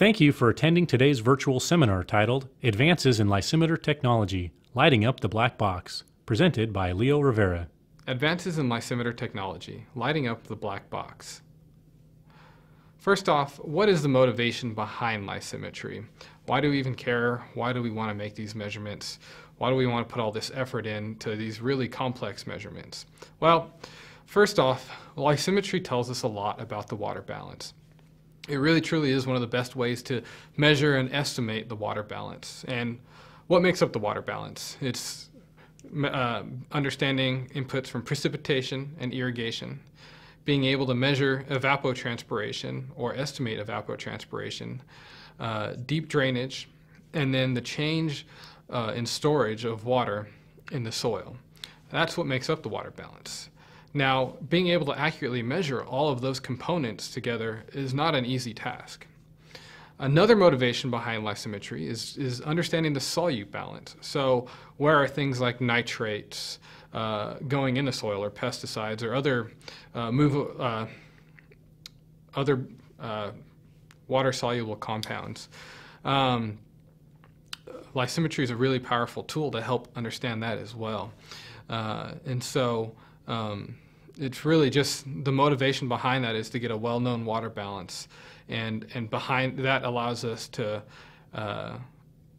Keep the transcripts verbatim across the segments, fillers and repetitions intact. Thank you for attending today's virtual seminar titled Advances in Lysimeter Technology, Lighting Up the Black Box, presented by Leo Rivera. Advances in Lysimeter Technology, Lighting Up the Black Box. First off, what is the motivation behind lysimetry? Why do we even care? Why do we want to make these measurements? Why do we want to put all this effort into these really complex measurements? Well, first off, lysimetry tells us a lot about the water balance. It really truly is one of the best ways to measure and estimate the water balance. And what makes up the water balance? It's uh, understanding inputs from precipitation and irrigation, being able to measure evapotranspiration or estimate evapotranspiration, uh, deep drainage, and then the change uh, in storage of water in the soil. That's what makes up the water balance. Now, being able to accurately measure all of those components together is not an easy task. Another motivation behind lysimetry is, is understanding the solute balance. So where are things like nitrates uh, going in the soil, or pesticides, or other, uh, move, uh, other uh, water-soluble compounds? Um, lysimetry is a really powerful tool to help understand that as well. Uh, and so Um, it's really just the motivation behind that is to get a well-known water balance, and and behind that allows us to uh,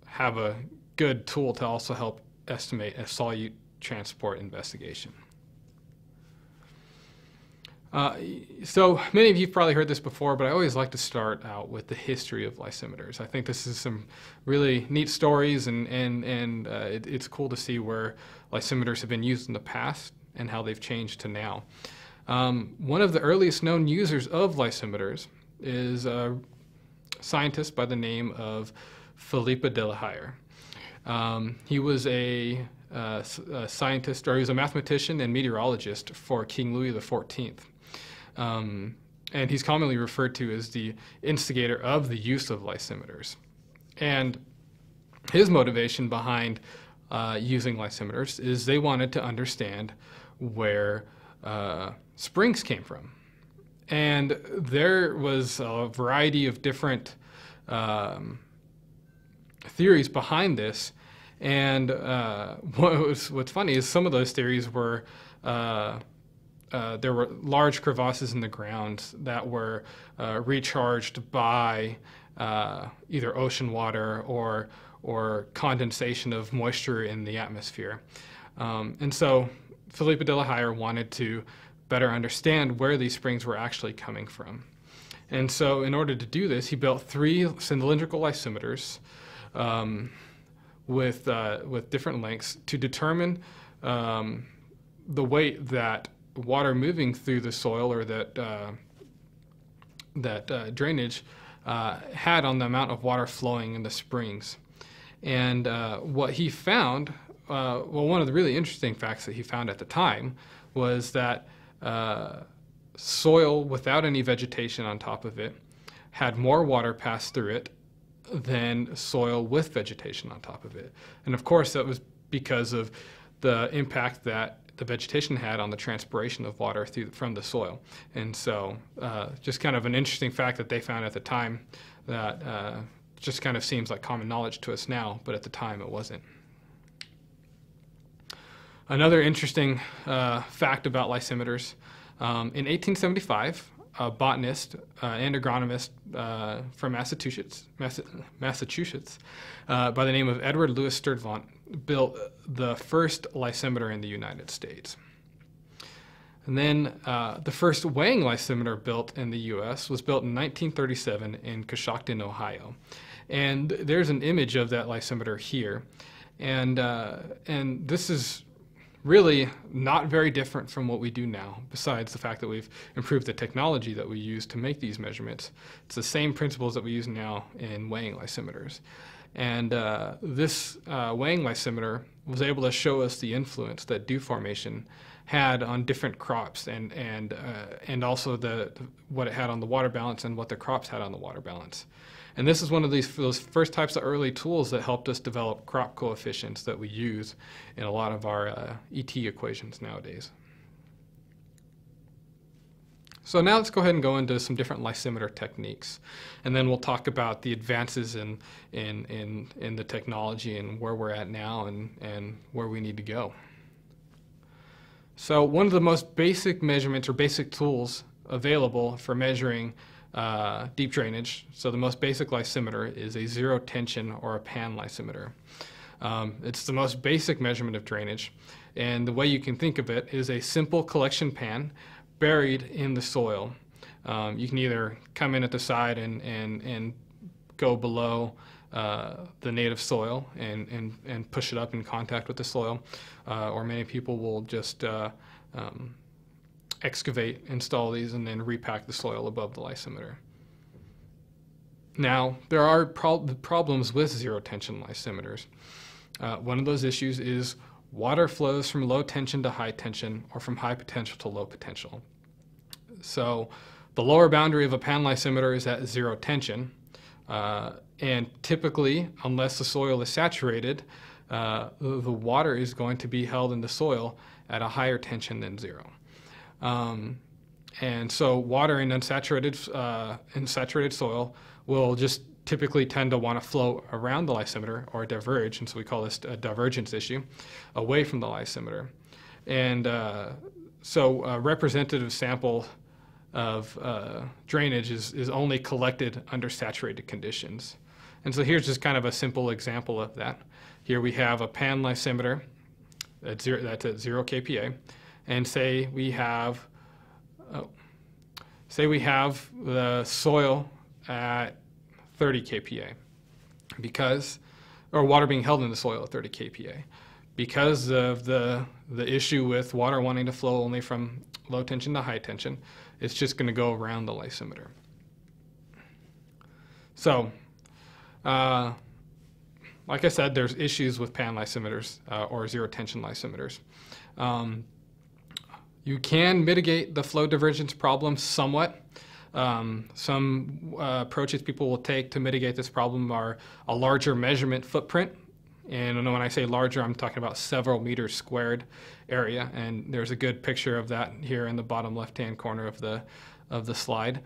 have a good tool to also help estimate a solute transport investigation. Uh, so many of you have probably heard this before, but I always like to start out with the history of lysimeters. I think this is some really neat stories, and, and, and uh, it, it's cool to see where lysimeters have been used in the past and how they've changed to now. Um, one of the earliest known users of lysimeters is a scientist by the name of Philippe de la Hire. Um, he was a, uh, a scientist, or he was a mathematician and meteorologist for King Louis the fourteenth. Um, and he's commonly referred to as the instigator of the use of lysimeters. And his motivation behind Uh, using lysimeters is they wanted to understand where uh, springs came from. And there was a variety of different um, theories behind this, and uh, what was, what's funny is some of those theories were uh, uh, there were large crevasses in the ground that were uh, recharged by uh, either ocean water or or condensation of moisture in the atmosphere. Um, and so Philippe de la Hire wanted to better understand where these springs were actually coming from. And so in order to do this, he built three cylindrical lysimeters um, with, uh, with different lengths to determine um, the weight that water moving through the soil or that, uh, that uh, drainage uh, had on the amount of water flowing in the springs. And uh, what he found, uh, well, one of the really interesting facts that he found at the time was that uh, soil without any vegetation on top of it had more water pass through it than soil with vegetation on top of it. And of course, that was because of the impact that the vegetation had on the transpiration of water through, from the soil. And so uh, just kind of an interesting fact that they found at the time that uh, just kind of seems like common knowledge to us now, but at the time it wasn't. Another interesting uh, fact about lysimeters, um, in eighteen seventy-five, a botanist uh, and agronomist uh, from Massachusetts, Massa Massachusetts uh, by the name of Edward Lewis Sturtevant built the first lysimeter in the United States. And then uh, the first weighing lysimeter built in the U S was built in nineteen thirty-seven in Coshocton, Ohio. And there's an image of that lysimeter here. And, uh, and this is really not very different from what we do now, besides the fact that we've improved the technology that we use to make these measurements. It's the same principles that we use now in weighing lysimeters. And uh, this uh, weighing lysimeter was able to show us the influence that dew formation had on different crops, and and uh, and also the what it had on the water balance and what the crops had on the water balance. And this is one of these those first types of early tools that helped us develop crop coefficients that we use in a lot of our uh, E T equations nowadays. So now let's go ahead and go into some different lysimeter techniques, and then we'll talk about the advances in in in, in the technology and where we're at now and, and where we need to go. So one of the most basic measurements or basic tools available for measuring uh, deep drainage, so the most basic lysimeter is a zero tension or a pan lysimeter. Um, it's the most basic measurement of drainage, and the way you can think of it is a simple collection pan buried in the soil. Um, you can either come in at the side and, and, and go below uh, the native soil and, and, and push it up in contact with the soil, uh, or many people will just uh, um, excavate, install these, and then repack the soil above the lysimeter. Now, there are pro problems with zero tension lysimeters. Uh, one of those issues is water flows from low tension to high tension, or from high potential to low potential. So the lower boundary of a pan lysimeter is at zero tension, uh, and typically, unless the soil is saturated, uh, the water is going to be held in the soil at a higher tension than zero. Um, and so water in unsaturated, uh, unsaturated soil will just typically tend to want to flow around the lysimeter or diverge, and so we call this a divergence issue, away from the lysimeter. And uh, so a representative sample of uh, drainage is, is only collected under saturated conditions. And so here's just kind of a simple example of that. Here we have a pan lysimeter at zero, that's at zero K P A, and say we have, oh, say we have the soil at thirty K P A, because, or water being held in the soil at thirty K P A. Because of the, the issue with water wanting to flow only from low tension to high tension, it's just going to go around the lysimeter. So, uh, like I said, there's issues with pan lysimeters uh, or zero tension lysimeters. Um, you can mitigate the flow divergence problem somewhat. Um, some uh, approaches people will take to mitigate this problem are a larger measurement footprint. And when I say larger, I'm talking about several meters squared area. And there's a good picture of that here in the bottom left-hand corner of the, of the slide.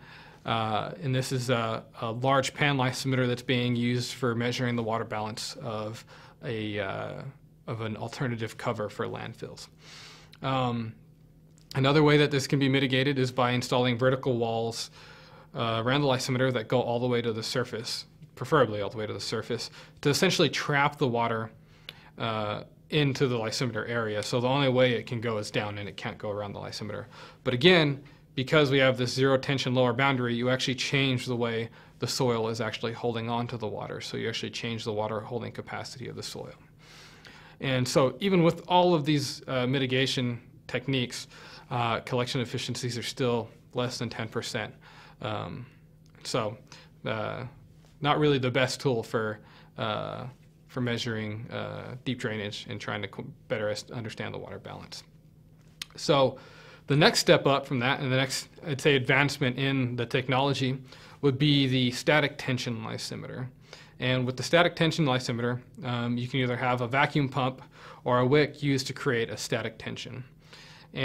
Uh, and this is a, a large pan lysimeter that's being used for measuring the water balance of, a, uh, of an alternative cover for landfills. Um, Another way that this can be mitigated is by installing vertical walls uh, around the lysimeter that go all the way to the surface, preferably all the way to the surface, to essentially trap the water uh, into the lysimeter area. So the only way it can go is down, and it can't go around the lysimeter. But again, because we have this zero tension lower boundary, you actually change the way the soil is actually holding on to the water. So you actually change the water holding capacity of the soil. And so even with all of these uh, mitigation techniques, Uh, collection efficiencies are still less than ten percent. Um, so uh, not really the best tool for, uh, for measuring uh, deep drainage and trying to better understand the water balance. So the next step up from that, and the next, I'd say, advancement in the technology would be the static tension lysimeter. And with the static tension lysimeter, um, you can either have a vacuum pump or a wick used to create a static tension.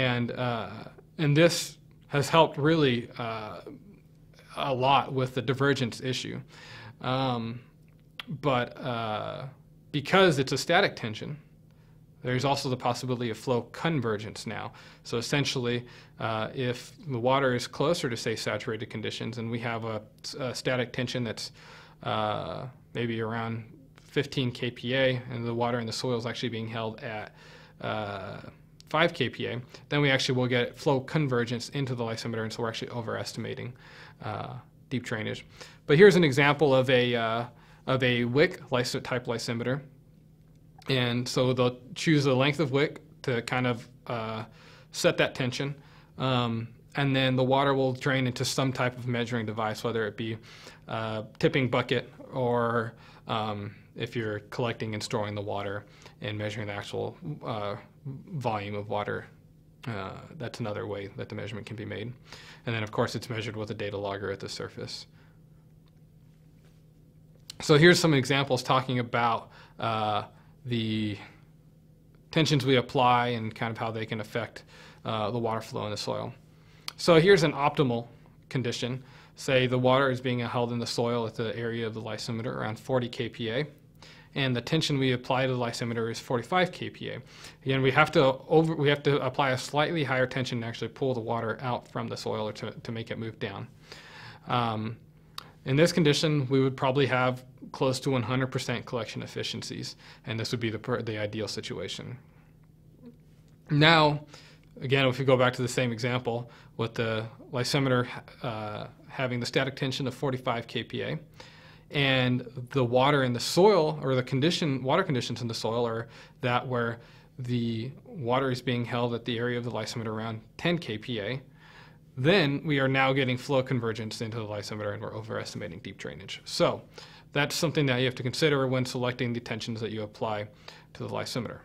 And, uh, and this has helped really uh, a lot with the divergence issue. Um, but uh, because it's a static tension, there's also the possibility of flow convergence now. So essentially, uh, if the water is closer to, say, saturated conditions, and we have a, a static tension that's uh, maybe around fifteen K P A, and the water in the soil is actually being held at uh, five K P A, then we actually will get flow convergence into the lysimeter, and so we're actually overestimating uh, deep drainage. But here's an example of a, uh, of a wick lys- type lysimeter. And so they'll choose the length of wick to kind of uh, set that tension, um, and then the water will drain into some type of measuring device, whether it be a tipping bucket or um, if you're collecting and storing the water and measuring the actual uh, volume of water. Uh, that's another way that the measurement can be made. And then, of course, it's measured with a data logger at the surface. So here's some examples talking about uh, the tensions we apply and kind of how they can affect uh, the water flow in the soil. So here's an optimal condition. Say the water is being held in the soil at the area of the lysimeter around forty K P A, and the tension we apply to the lysimeter is forty-five K P A. Again, we have to over, we have to apply a slightly higher tension to actually pull the water out from the soil or to, to make it move down. Um, in this condition, we would probably have close to one hundred percent collection efficiencies, and this would be the, the ideal situation. Now, again, if we go back to the same example with the lysimeter uh, having the static tension of forty-five K P A, and the water in the soil, or the condition, water conditions in the soil are that where the water is being held at the area of the lysimeter around ten K P A, then we are now getting flow convergence into the lysimeter and we're overestimating deep drainage. So that's something that you have to consider when selecting the tensions that you apply to the lysimeter.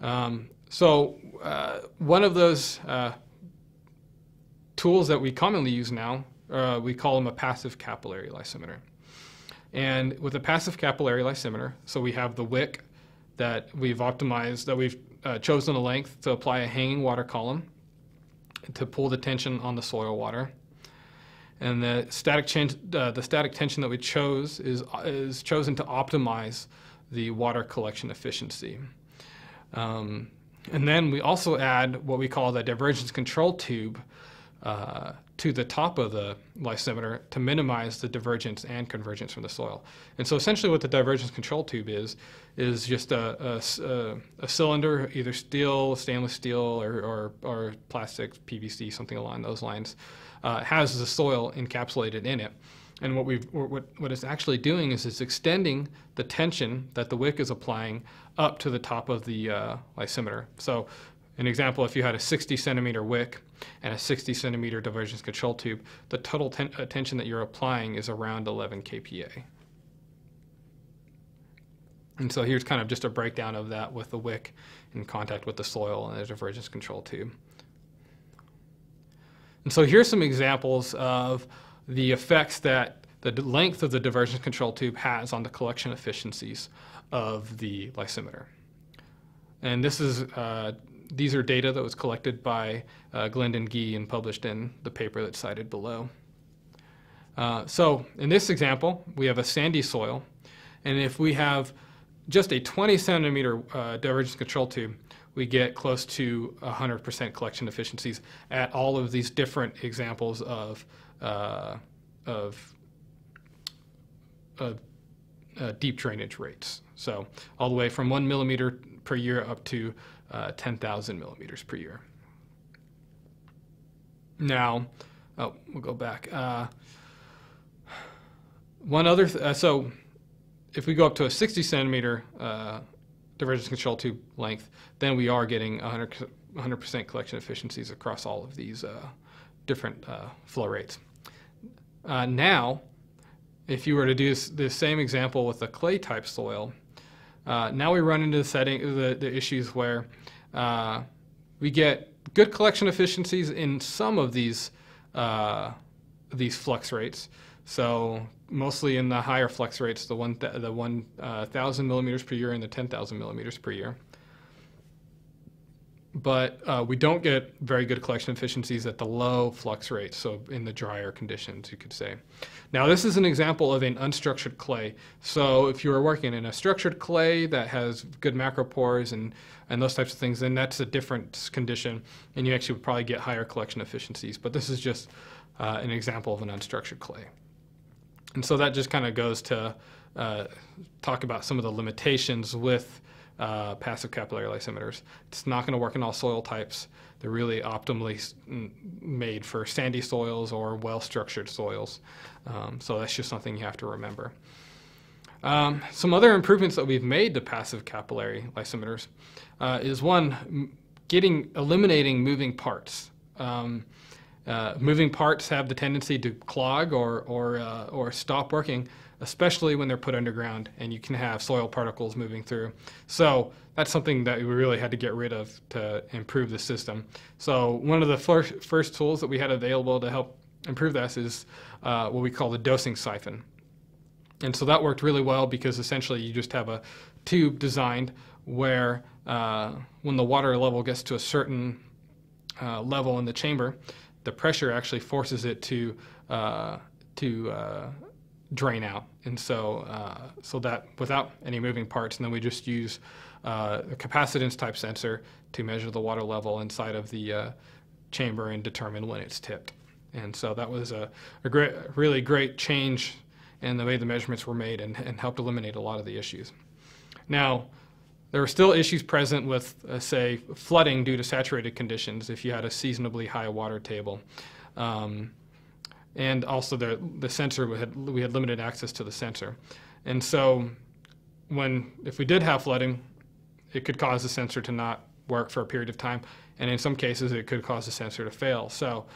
Um, so uh, one of those uh, tools that we commonly use now, uh, we call them a passive capillary lysimeter. And with a passive capillary lysimeter, so we have the wick that we've optimized, that we've uh, chosen a length to apply a hanging water column to pull the tension on the soil water. And the static, uh, the static tension that we chose is, is chosen to optimize the water collection efficiency. Um, and then we also add what we call the divergence control tube uh, to the top of the lysimeter to minimize the divergence and convergence from the soil. And so essentially what the divergence control tube is, is just a, a, a cylinder, either steel, stainless steel, or, or, or plastic, P V C, something along those lines. Uh, has the soil encapsulated in it. And what, we've, what, what it's actually doing is it's extending the tension that the wick is applying up to the top of the uh, lysimeter. So an example, if you had a sixty centimeter wick and a sixty centimeter divergence control tube, the total ten uh, tension that you're applying is around eleven K P A. And so here's kind of just a breakdown of that with the wick in contact with the soil and the divergence control tube. And so here's some examples of the effects that the length of the divergence control tube has on the collection efficiencies of the lysimeter. And this is, uh, these are data that was collected by uh, Glendon Gee and published in the paper that's cited below. Uh, so in this example, we have a sandy soil, and if we have just a twenty centimeter uh, divergence control tube, we get close to one hundred percent collection efficiencies at all of these different examples of, uh, of, of uh, deep drainage rates. So all the way from one millimeter per year up to uh, ten thousand millimeters per year. Now, oh, we'll go back. Uh, one other, th uh, so if we go up to a sixty centimeter uh, divergence control tube length, then we are getting one hundred percent collection efficiencies across all of these uh, different uh, flow rates. Uh, now, if you were to do this, this same example with a clay type soil, uh, now we run into the, setting, the, the issues where uh, we get good collection efficiencies in some of these, uh, these flux rates. So mostly in the higher flux rates, the one th the one uh, thousand millimeters per year and the ten thousand millimeters per year. But uh, we don't get very good collection efficiencies at the low flux rates, so in the drier conditions, you could say. Now this is an example of an unstructured clay. So if you were working in a structured clay that has good macropores and and those types of things, then that's a different condition, and you actually would probably get higher collection efficiencies. But this is just uh, an example of an unstructured clay. And so that just kind of goes to uh, talk about some of the limitations with uh, passive capillary lysimeters. It's not going to work in all soil types. They're really optimally made for sandy soils or well-structured soils. Um, so that's just something you have to remember. Um, some other improvements that we've made to passive capillary lysimeters uh, is one, getting eliminating moving parts. Um, Uh, moving parts have the tendency to clog or, or, uh, or stop working, especially when they're put underground and you can have soil particles moving through. So that's something that we really had to get rid of to improve the system. So one of the first, first tools that we had available to help improve this is uh, what we call the dosing siphon. And so that worked really well because essentially you just have a tube designed where uh, when the water level gets to a certain uh, level in the chamber, the pressure actually forces it to uh, to uh, drain out. And so uh, so that without any moving parts, and then we just use uh, a capacitance type sensor to measure the water level inside of the uh, chamber and determine when it's tipped. And so that was a, a great, really great change in the way the measurements were made, and, and helped eliminate a lot of the issues. Now, there were still issues present with, uh, say, flooding due to saturated conditions if you had a seasonably high water table. Um, and also the, the sensor, we had, we had limited access to the sensor. And so when, if we did have flooding, it could cause the sensor to not work for a period of time. And in some cases, it could cause the sensor to fail. So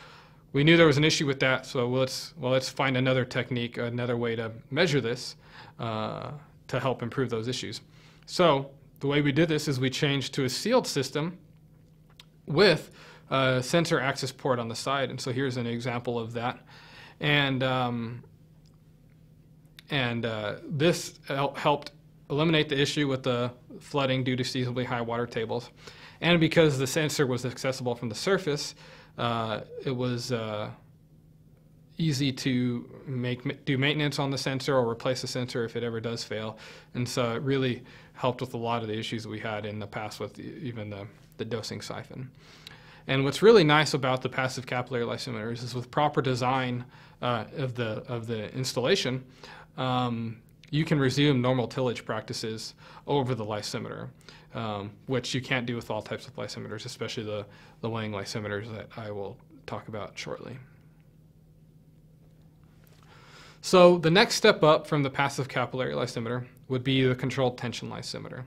we knew there was an issue with that, so let's, well, let's find another technique, another way to measure this uh, to help improve those issues. So the way we did this is we changed to a sealed system with a sensor access port on the side. And so here's an example of that. And, um, and uh, this helped eliminate the issue with the flooding due to seasonably high water tables. And because the sensor was accessible from the surface, Uh, it was uh, easy to make do maintenance on the sensor or replace the sensor if it ever does fail. And so it really helped with a lot of the issues we had in the past with even the, the dosing siphon. And what's really nice about the passive capillary lysimeters is with proper design uh, of the of the installation, um, you can resume normal tillage practices over the lysimeter, um, which you can't do with all types of lysimeters, especially the, the weighing lysimeters that I will talk about shortly. So the next step up from the passive capillary lysimeter would be the controlled tension lysimeter.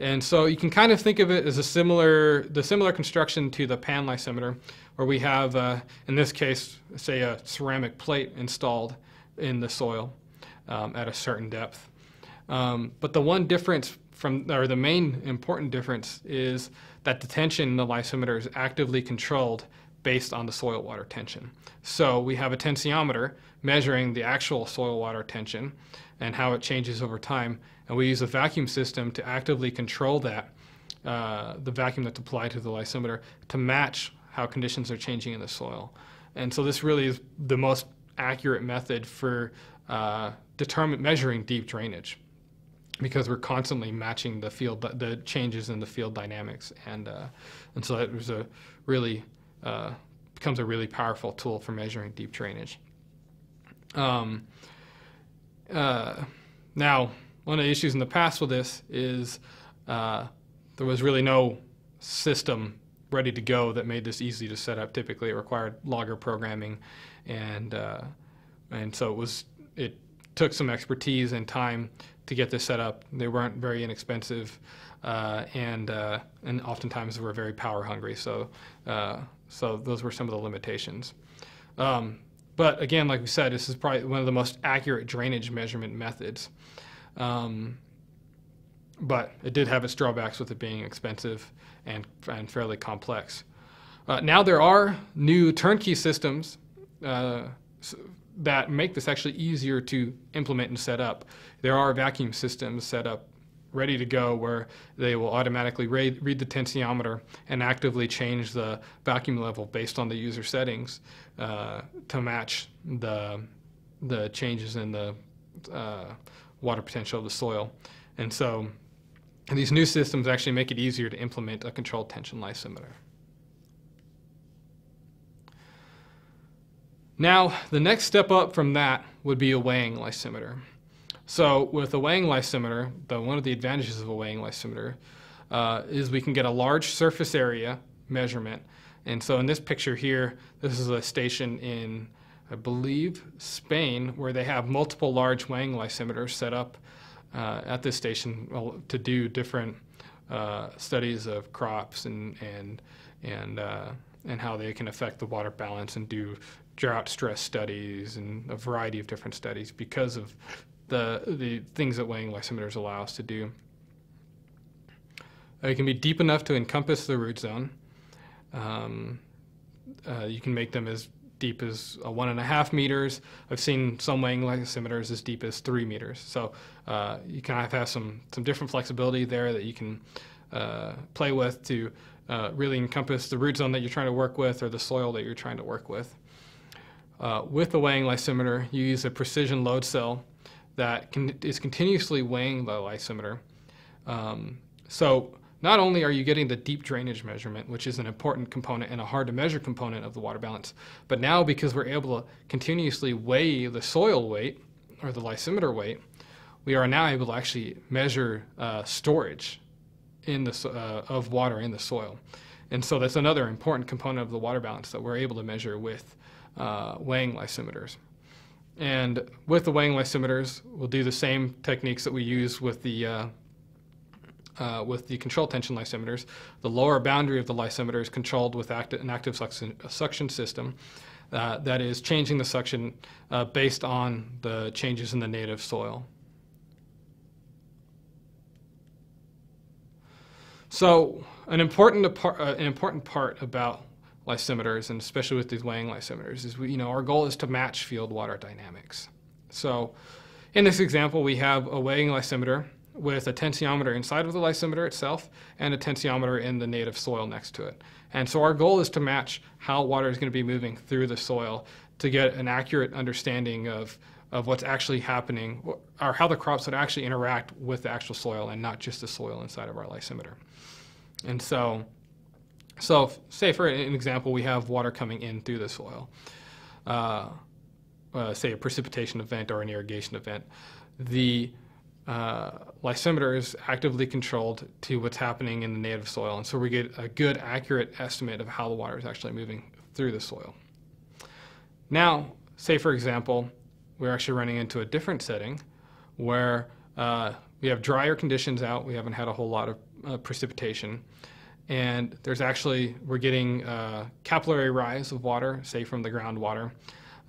And so you can kind of think of it as a similar, the similar construction to the pan lysimeter, where we have, uh, in this case, say a ceramic plate installed in the soil. Um, at a certain depth. Um, but the one difference from, or the main important difference, is that the tension in the lysimeter is actively controlled based on the soil water tension. So we have a tensiometer measuring the actual soil water tension and how it changes over time, and we use a vacuum system to actively control that, uh, the vacuum that's applied to the lysimeter, to match how conditions are changing in the soil. And so this really is the most accurate method for uh, determine measuring deep drainage, because we're constantly matching the field, the changes in the field dynamics, and uh, and so it was a really uh, becomes a really powerful tool for measuring deep drainage. Um, uh, now, one of the issues in the past with this is uh, there was really no system ready to go that made this easy to set up. Typically, it required logger programming, and uh, and so it was it. took some expertise and time to get this set up. They weren't very inexpensive, uh, and uh, and oftentimes were very power hungry. So uh, so those were some of the limitations. Um, but again, like we said, this is probably one of the most accurate drainage measurement methods. Um, but it did have its drawbacks with it being expensive and and fairly complex. Uh, now there are new turnkey systems. Uh, so, that make this actually easier to implement and set up. There are vacuum systems set up ready to go where they will automatically read, read the tensiometer and actively change the vacuum level based on the user settings uh, to match the, the changes in the uh, water potential of the soil. And so and these new systems actually make it easier to implement a controlled tension lysimeter. Now, the next step up from that would be a weighing lysimeter. So with a weighing lysimeter, the, one of the advantages of a weighing lysimeter uh, is we can get a large surface area measurement. And so in this picture here, this is a station in, I believe, Spain, where they have multiple large weighing lysimeters set up uh, at this station to do different uh, studies of crops and, and, and, uh, and how they can affect the water balance and do drought stress studies and a variety of different studies because of the, the things that weighing lysimeters allow us to do. Uh, it can be deep enough to encompass the root zone. Um, uh, you can make them as deep as uh, one and a half meters. I've seen some weighing lysimeters as deep as three meters. So uh, you kind of have some, some different flexibility there that you can uh, play with to uh, really encompass the root zone that you're trying to work with or the soil that you're trying to work with. Uh, with the weighing lysimeter, you use a precision load cell that can, is continuously weighing the lysimeter. Um, so not only are you getting the deep drainage measurement, which is an important component and a hard to measure component of the water balance, but now because we're able to continuously weigh the soil weight or the lysimeter weight, we are now able to actually measure uh, storage in the, uh, of water in the soil. And so that's another important component of the water balance that we're able to measure with uh, weighing lysimeters. And with the weighing lysimeters, we'll do the same techniques that we use with the uh, Uh, with the control tension lysimeters. The lower boundary of the lysimeter is controlled with acti an active suction, suction system uh, that is changing the suction uh, based on the changes in the native soil. So an important, uh, an important part about lysimeters, and especially with these weighing lysimeters, is we, you know, our goal is to match field water dynamics. So in this example, we have a weighing lysimeter with a tensiometer inside of the lysimeter itself and a tensiometer in the native soil next to it. And so our goal is to match how water is going to be moving through the soil to get an accurate understanding of, of what's actually happening, or how the crops would actually interact with the actual soil and not just the soil inside of our lysimeter. And so, so say for an example, we have water coming in through the soil, uh, uh, say a precipitation event or an irrigation event. The Uh, lysimeter is actively controlled to what's happening in the native soil, and so we get a good accurate estimate of how the water is actually moving through the soil. Now, say for example, we're actually running into a different setting where uh, we have drier conditions out, we haven't had a whole lot of uh, precipitation, and there's actually, we're getting uh, capillary rise of water, say from the groundwater.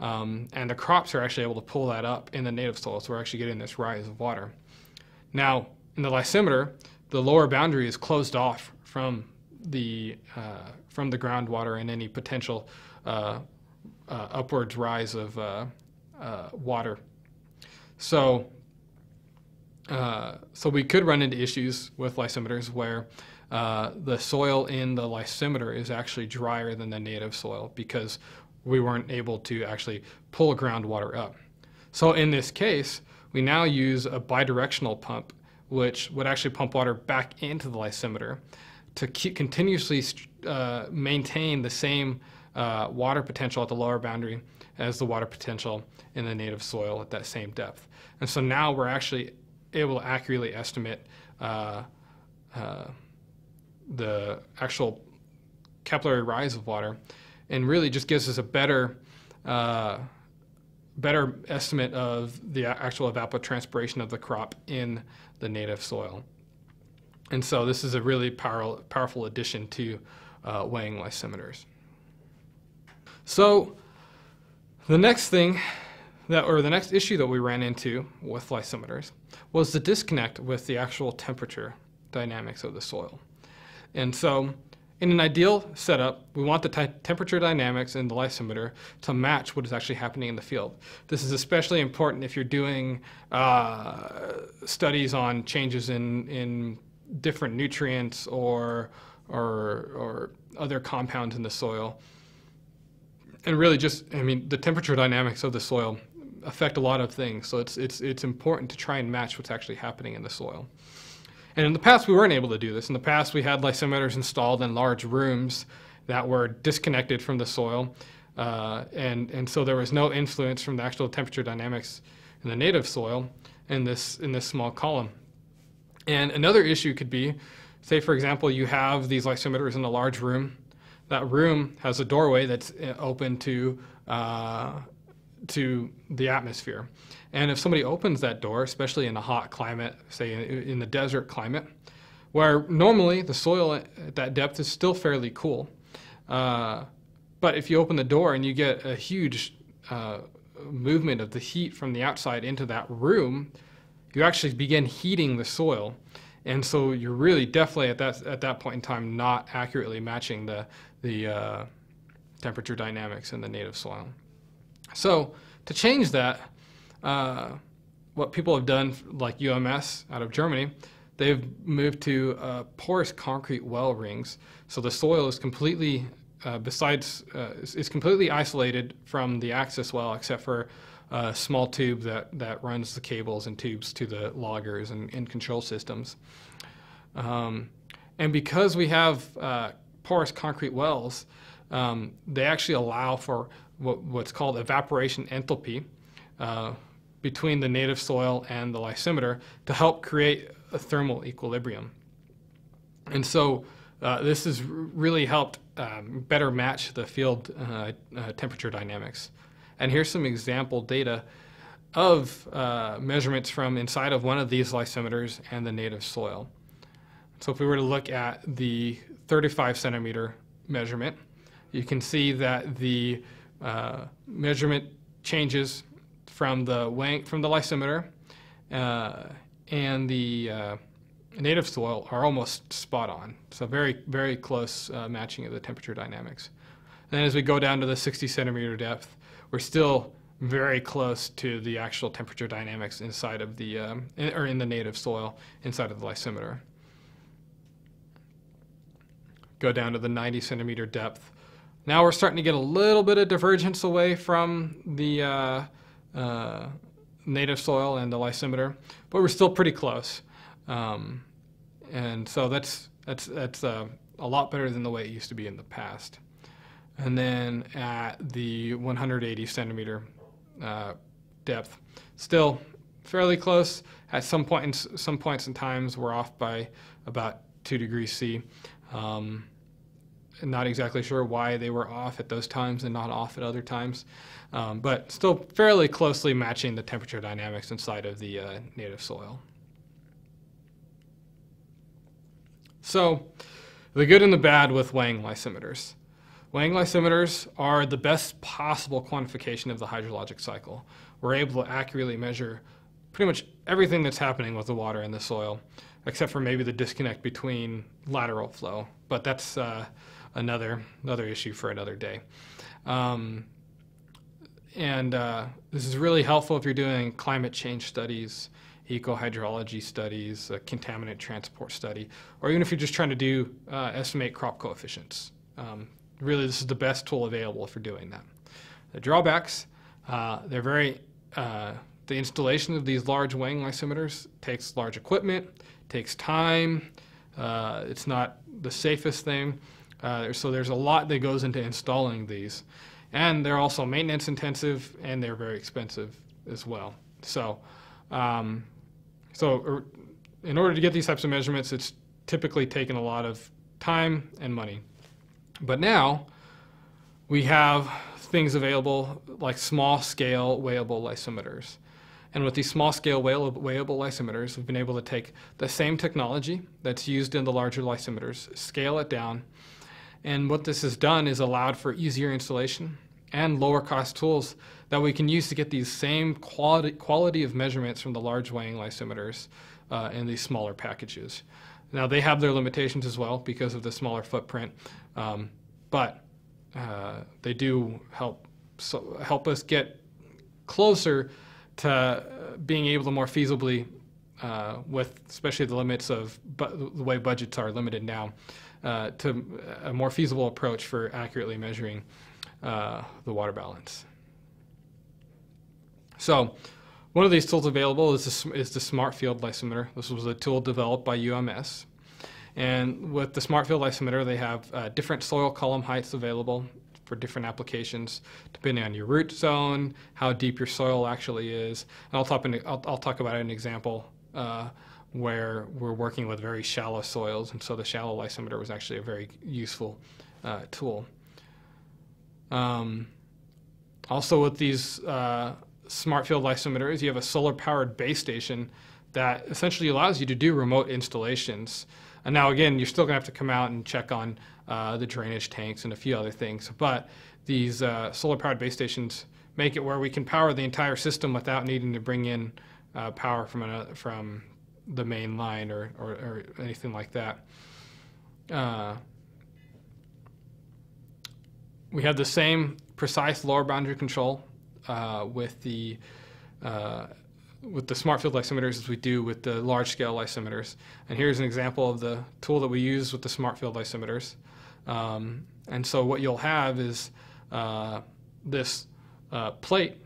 Um, and the crops are actually able to pull that up in the native soil, so we're actually getting this rise of water. Now, in the lysimeter, the lower boundary is closed off from the, uh, from the groundwater and any potential uh, uh, upwards rise of uh, uh, water. So, uh, so we could run into issues with lysimeters where uh, the soil in the lysimeter is actually drier than the native soil because we weren't able to actually pull groundwater up. So in this case, we now use a bidirectional pump, which would actually pump water back into the lysimeter to keep continuously uh, maintain the same uh, water potential at the lower boundary as the water potential in the native soil at that same depth. And so now we're actually able to accurately estimate uh, uh, the actual capillary rise of water, and really just gives us a better, uh, better estimate of the actual evapotranspiration of the crop in the native soil. And so this is a really power, powerful addition to uh, weighing lysimeters. So the next thing that, or the next issue that we ran into with lysimeters was the disconnect with the actual temperature dynamics of the soil. And so in an ideal setup, we want the temperature dynamics in the lysimeter to match what is actually happening in the field. This is especially important if you're doing uh, studies on changes in, in different nutrients or, or, or other compounds in the soil. And really just, I mean, the temperature dynamics of the soil affect a lot of things, so it's, it's, it's important to try and match what's actually happening in the soil. And in the past, we weren't able to do this. In the past, we had lysimeters installed in large rooms that were disconnected from the soil. Uh, and, and so there was no influence from the actual temperature dynamics in the native soil in this, in this small column. And another issue could be, say, for example, you have these lysimeters in a large room. That room has a doorway that's open to, uh, to the atmosphere. And if somebody opens that door, especially in a hot climate, say in the desert climate, where normally the soil at that depth is still fairly cool, uh, but if you open the door and you get a huge uh, movement of the heat from the outside into that room, you actually begin heating the soil. And so you're really definitely at that, at that point in time not accurately matching the, the uh, temperature dynamics in the native soil. So to change that, Uh, what people have done, like U M S out of Germany, They've moved to uh, porous concrete well rings, so the soil is completely, uh, besides, uh, is, is completely isolated from the access well, except for a small tube that, that runs the cables and tubes to the loggers and, and control systems. Um, and because we have uh, porous concrete wells, um, they actually allow for what, what's called evaporation enthalpy uh, between the native soil and the lysimeter to help create a thermal equilibrium. And so uh, this has really helped um, better match the field uh, uh, temperature dynamics. And here's some example data of uh, measurements from inside of one of these lysimeters and the native soil. So if we were to look at the thirty-five centimeter measurement, you can see that the uh, measurement changes from the weight, from the lysimeter uh, and the uh, native soil are almost spot on. So very, very close uh, matching of the temperature dynamics. And then as we go down to the sixty centimeter depth, we're still very close to the actual temperature dynamics inside of the, um, in, or in the native soil inside of the lysimeter. Go down to the ninety centimeter depth. Now we're starting to get a little bit of divergence away from the uh, uh, native soil and the lysimeter, but we're still pretty close. Um, and so that's, that's, that's uh, a lot better than the way it used to be in the past. And then at the one hundred eighty centimeter uh, depth, still fairly close. At some point, in, some points in times, we're off by about two degrees C. Um, not exactly sure why they were off at those times and not off at other times, um, but still fairly closely matching the temperature dynamics inside of the uh, native soil. So, the good and the bad with weighing lysimeters. Weighing lysimeters are the best possible quantification of the hydrologic cycle. We're able to accurately measure pretty much everything that's happening with the water in the soil, except for maybe the disconnect between lateral flow. But that's uh, another, another issue for another day. Um, and uh, this is really helpful if you're doing climate change studies, ecohydrology studies, uh, contaminant transport study, or even if you're just trying to do uh, estimate crop coefficients. Um, really, this is the best tool available for doing that. The drawbacks, uh, they're very, uh, the installation of these large weighing lysimeters takes large equipment, takes time, uh, it's not the safest thing, uh, so there's a lot that goes into installing these. And they're also maintenance intensive, and they're very expensive as well. So, um, so in order to get these types of measurements, it's typically taken a lot of time and money. But now we have things available like small-scale weighable lysimeters. And with these small-scale weighable lysimeters, we've been able to take the same technology that's used in the larger lysimeters, scale it down, and what this has done is allowed for easier installation and lower-cost tools that we can use to get these same quality, quality of measurements from the large weighing lysimeters uh, in these smaller packages. Now, they have their limitations as well because of the smaller footprint, um, but uh, they do help, so help us get closer to being able to more feasibly, uh, with especially the limits of bu the way budgets are limited now, uh, to a more feasible approach for accurately measuring uh, the water balance. So, one of these tools available is the, is the Smart Field Lysimeter. This was a tool developed by U M S. And with the Smart Field Lysimeter, they have uh, different soil column heights available for different applications, depending on your root zone, how deep your soil actually is. And I'll talk, in, I'll, I'll talk about an example uh, where we're working with very shallow soils, and so the shallow lysimeter was actually a very useful uh, tool. Um, also with these uh, Smart Field Lysimeters, you have a solar-powered base station that essentially allows you to do remote installations. And now again, you're still going to have to come out and check on uh, the drainage tanks and a few other things, but these uh, solar-powered base stations make it where we can power the entire system without needing to bring in uh, power from, an, from the main line or, or, or anything like that. Uh, we have the same precise lower boundary control Uh, with the uh, with the Smart Field Lysimeters as we do with the large-scale lysimeters. And here's an example of the tool that we use with the Smart Field Lysimeters. Um, and so what you'll have is uh, this uh, plate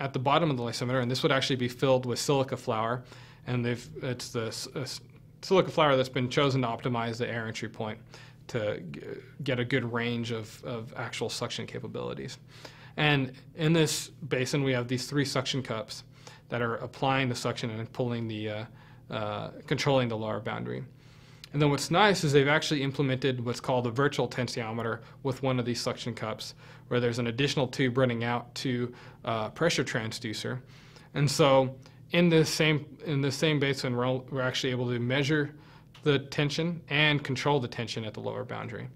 at the bottom of the lysimeter, and this would actually be filled with silica flour. And they've, it's the uh, silica flour that's been chosen to optimize the air entry point to g get a good range of, of actual suction capabilities. And in this basin, we have these three suction cups that are applying the suction and pulling the, uh, uh, controlling the lower boundary. And then what's nice is they've actually implemented what's called a virtual tensiometer with one of these suction cups, where there's an additional tube running out to uh, pressure transducer. And so in this same, in this same basin, we're, we're actually able to measure the tension and control the tension at the lower boundary.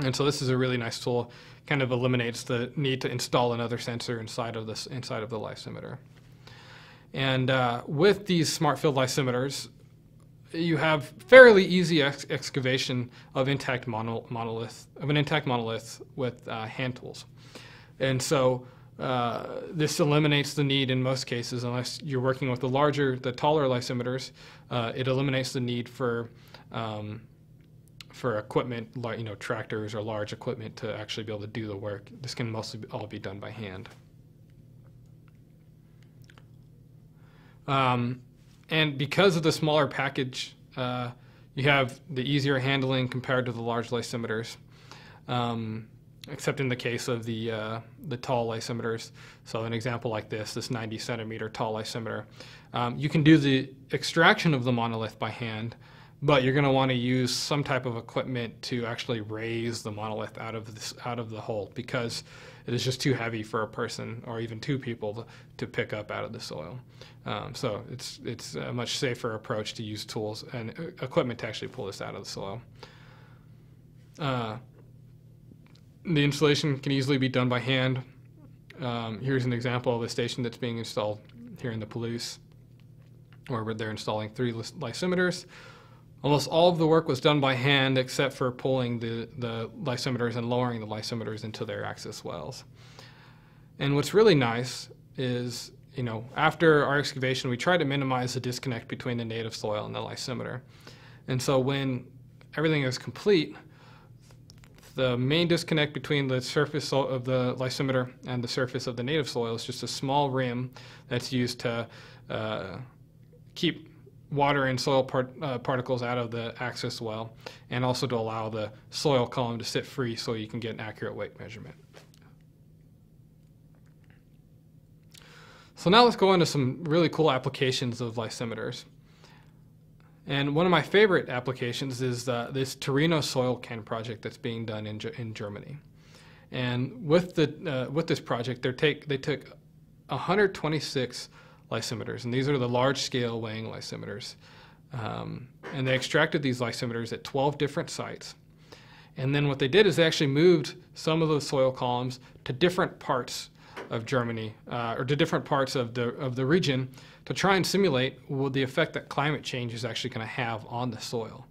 And so this is a really nice tool, kind of eliminates the need to install another sensor inside of, this, inside of the lysimeter. And uh, with these Smart Field Lysimeters, you have fairly easy ex excavation of intact mono monolith of an intact monolith with uh, hand tools, and so uh, this eliminates the need in most cases, unless you're working with the larger, the taller lysimeters. Uh, it eliminates the need for um, for equipment, like you know tractors or large equipment, to actually be able to do the work. This can mostly all be done by hand. Um, And because of the smaller package, uh, you have the easier handling compared to the large lysimeters, um, except in the case of the, uh, the tall lysimeters. So an example like this, this ninety centimeter tall lysimeter, um, you can do the extraction of the monolith by hand, but you're going to want to use some type of equipment to actually raise the monolith out of, this, out of the hole, because it is just too heavy for a person or even two people to, to pick up out of the soil. Um, so it's, it's a much safer approach to use tools and equipment to actually pull this out of the soil. Uh, the installation can easily be done by hand. Um, here's an example of a station that's being installed here in the Palouse, where they're installing three lys lysimeters. Almost all of the work was done by hand, except for pulling the, the lysimeters and lowering the lysimeters into their access wells. And what's really nice is, you know, after our excavation, we tried to minimize the disconnect between the native soil and the lysimeter. And so when everything is complete, the main disconnect between the surface of the lysimeter and the surface of the native soil is just a small rim that's used to uh, keep water and soil part, uh, particles out of the access well, and also to allow the soil column to sit free so you can get an accurate weight measurement. So now let's go into some really cool applications of lysimeters. And one of my favorite applications is uh, this Torino soil can project that's being done in, G in Germany. And with, the, uh, with this project, they take, they took one hundred twenty-six lysimeters, and these are the large-scale weighing lysimeters. Um, and they extracted these lysimeters at twelve different sites. And then what they did is they actually moved some of those soil columns to different parts of Germany, uh, or to different parts of the, of the region, to try and simulate well, the effect that climate change is actually going to have on the soil.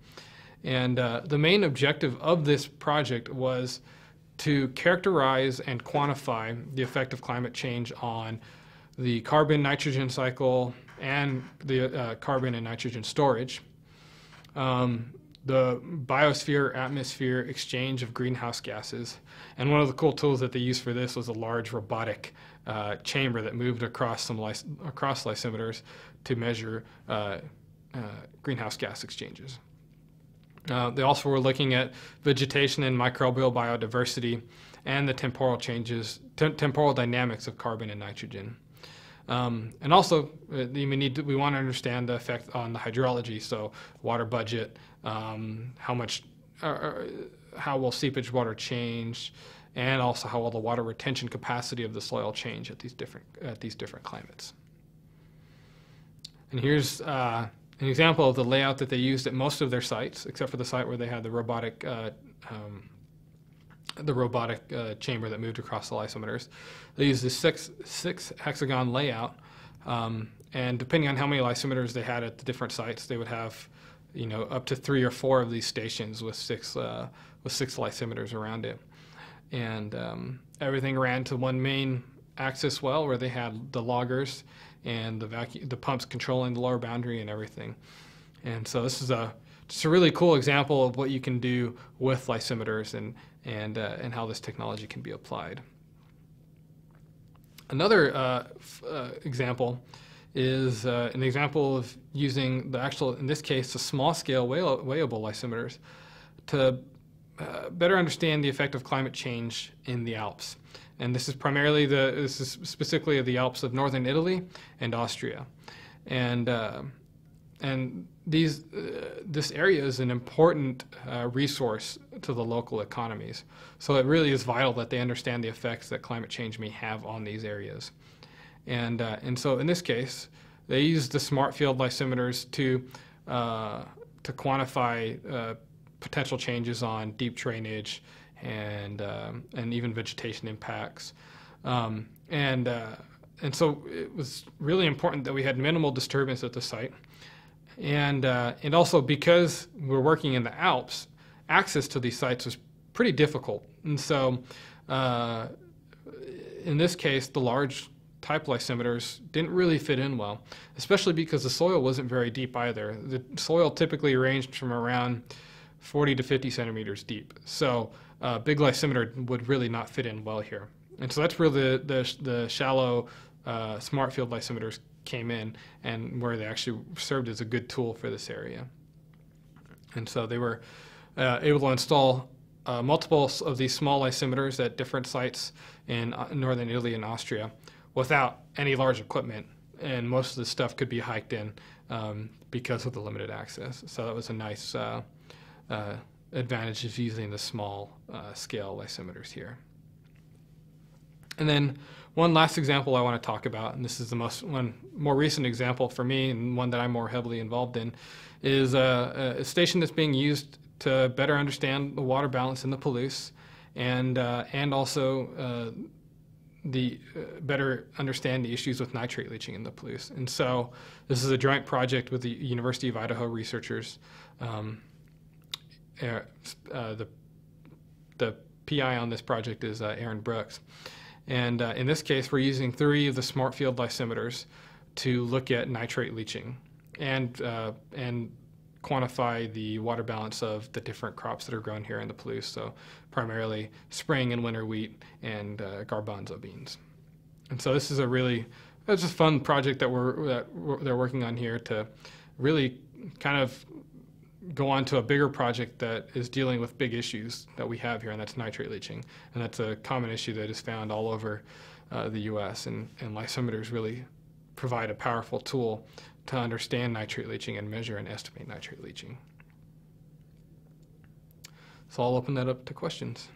And uh, the main objective of this project was to characterize and quantify the effect of climate change on the carbon-nitrogen cycle, and the uh, carbon and nitrogen storage, um, the biosphere-atmosphere exchange of greenhouse gases. And one of the cool tools that they used for this was a large robotic uh, chamber that moved across some lys across lysimeters to measure uh, uh, greenhouse gas exchanges. Uh, they also were looking at vegetation and microbial biodiversity and the temporal changes, te temporal dynamics of carbon and nitrogen. Um, and also, uh, we, need to, we want to understand the effect on the hydrology, so water budget, um, how much, uh, how will seepage water change, and also how will the water retention capacity of the soil change at these different at these different climates. And here's uh, an example of the layout that they used at most of their sites, except for the site where they had the robotic uh, um, the robotic uh, chamber that moved across the lysimeters. They used this six, six hexagon layout, um, and depending on how many lysimeters they had at the different sites, they would have, you know, up to three or four of these stations with six, uh, with six lysimeters around it. And um, everything ran to one main access well where they had the loggers and the vacuum, the pumps controlling the lower boundary and everything. And so this is a just a really cool example of what you can do with lysimeters and and uh, and how this technology can be applied. Another uh, f uh, example is uh, an example of using the actual, in this case, the small-scale weighable lysimeters to uh, better understand the effect of climate change in the Alps. And this is primarily the, this is specifically the Alps of northern Italy and Austria. And, uh, and these, uh, this area is an important uh, resource to the local economies. So it really is vital that they understand the effects that climate change may have on these areas. And, uh, and so in this case, they used the Smart Field Lysimeters to, uh, to quantify uh, potential changes on deep drainage and, um, and even vegetation impacts. Um, and, uh, and so it was really important that we had minimal disturbance at the site. And, uh, and also because we're working in the Alps, access to these sites was pretty difficult. And so uh, in this case, the large type lysimeters didn't really fit in well, especially because the soil wasn't very deep either. The soil typically ranged from around forty to fifty centimeters deep. So a uh, big lysimeter would really not fit in well here. And so that's where the, the, the shallow uh, smart field lysimeters came in and where they actually served as a good tool for this area. And so they were uh, able to install uh, multiple of these small lysimeters at different sites in northern Italy and Austria, without any large equipment, and most of the stuff could be hiked in um, because of the limited access. So that was a nice uh, uh, advantage of using the small uh, scale lysimeters here. And then one last example I want to talk about, and this is the most one more recent example for me and one that I'm more heavily involved in, is a, a station that's being used to better understand the water balance in the Palouse, and uh, and also uh, the uh, better understand the issues with nitrate leaching in the Palouse. And so this is a joint project with the University of Idaho researchers. Um, uh, uh, the, the P I on this project is uh, Aaron Brooks. And uh, in this case, we're using three of the smart field lysimeters to look at nitrate leaching and, uh, and quantify the water balance of the different crops that are grown here in the Palouse, so primarily spring and winter wheat and uh, garbanzo beans. And so this is a really, it's a fun project that we're that we're, they're working on here to really kind of go on to a bigger project that is dealing with big issues that we have here, and that's nitrate leaching. And that's a common issue that is found all over uh, the U S, and, and lysimeters really provide a powerful tool to understand nitrate leaching and measure and estimate nitrate leaching. So I'll open that up to questions.